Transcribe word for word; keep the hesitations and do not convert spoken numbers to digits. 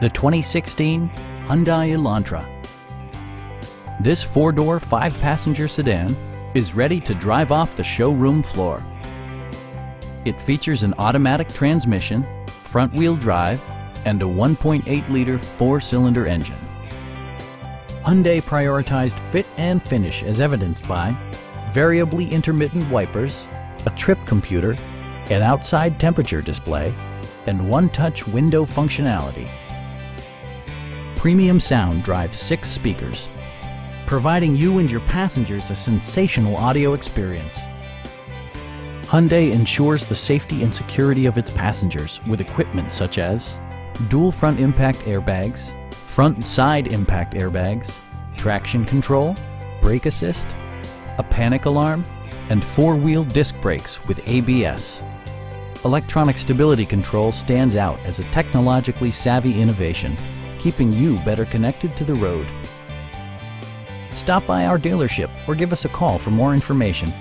the twenty sixteen Hyundai Elantra. This four-door, five-passenger sedan is ready to drive off the showroom floor. It features an automatic transmission, front-wheel drive, and a one point eight liter four-cylinder engine. Hyundai prioritized fit and finish as evidenced by variably intermittent wipers, a trip computer, an outside temperature display, and one-touch window functionality. Premium sound drives six speakers, providing you and your passengers a sensational audio experience. Hyundai ensures the safety and security of its passengers with equipment such as dual front impact airbags, front and side impact airbags, traction control, brake assist, a panic alarm, and four-wheel disc brakes with A B S. Electronic stability control stands out as a technologically savvy innovation, keeping you better connected to the road. Stop by our dealership or give us a call for more information.